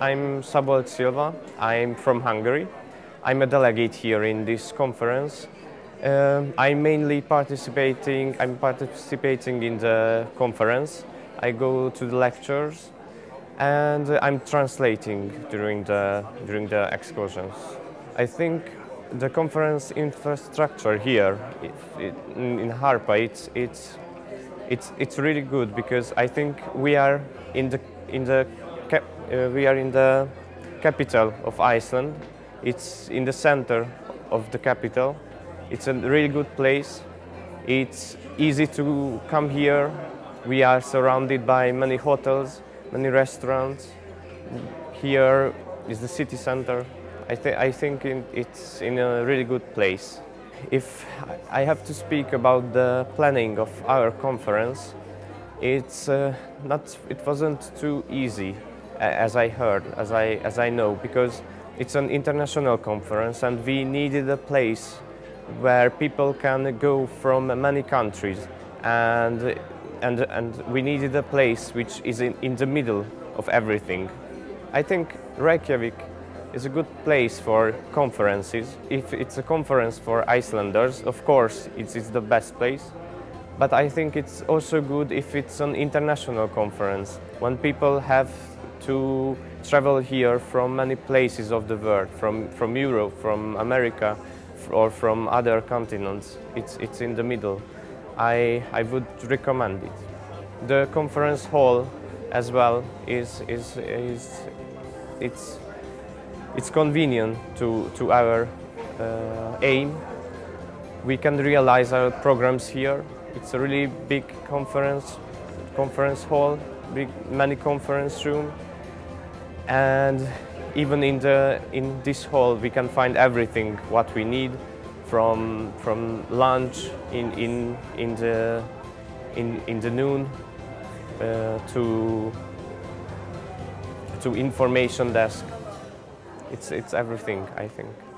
I'm Szabolcs Szilva. I'm from Hungary. I'm a delegate here in this conference. I'm participating in the conference. I go to the lectures and I'm translating during the excursions. I think the conference infrastructure here in Harpa it's really good, because I think we are in the capital of Iceland. It's in the center of the capital. It's a really good place. It's easy to come here. We are surrounded by many hotels, many restaurants. Here is the city center. I think it's in a really good place. If I have to speak about the planning of our conference, it wasn't too easy, as I know, because it's an international conference and we needed a place where people can go from many countries, and we needed a place which is in the middle of everything. I think Reykjavik is a good place for conferences. If it's a conference for Icelanders, of course it's the best place, but I think it's also good if it's an international conference, when people have to travel here from many places of the world, from Europe, from America, or from other continents. It's in the middle. I would recommend it. The conference hall as well is convenient to our aim. We can realize our programs here. It's a really big conference hall, many conference room, and even in this hall we can find everything what we need, from lunch in the noon to information desk. It's everything, I think.